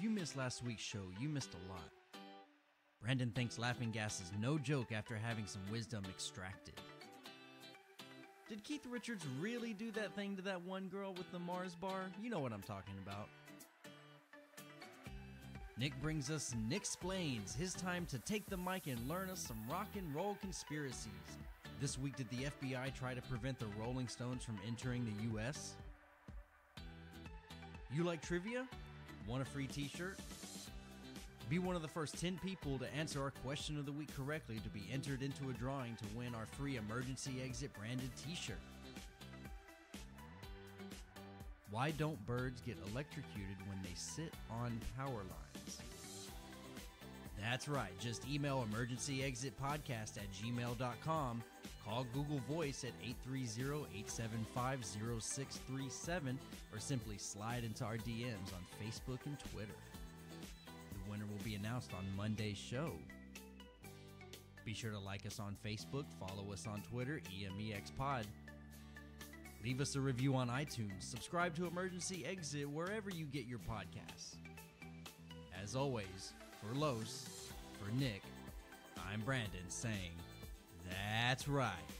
you missed last week's show, you missed a lot. Brandon thinks laughing gas is no joke after having some wisdom extracted. Did Keith Richards really do that thing to that one girl with the Mars bar? You know what I'm talking about. Nick brings us Nick Splains, his time to take the mic and learn us some rock and roll conspiracies. This week, did the FBI try to prevent the Rolling Stones from entering the U.S.? You like trivia? Want a free t-shirt? Be one of the first 10 people to answer our question of the week correctly to be entered into a drawing to win our free Emergency Exit branded t-shirt. Why don't birds get electrocuted when they sit on power lines? That's right. Just email emergencyexitpodcast@gmail.com. Call Google Voice at 830-875-0637 or simply slide into our DMs on Facebook and Twitter. The winner will be announced on Monday's show. Be sure to like us on Facebook, follow us on Twitter, EMExPod. Leave us a review on iTunes, subscribe to Emergency Exit wherever you get your podcasts. As always, for Los, for Nick, I'm Brandon saying, that's right.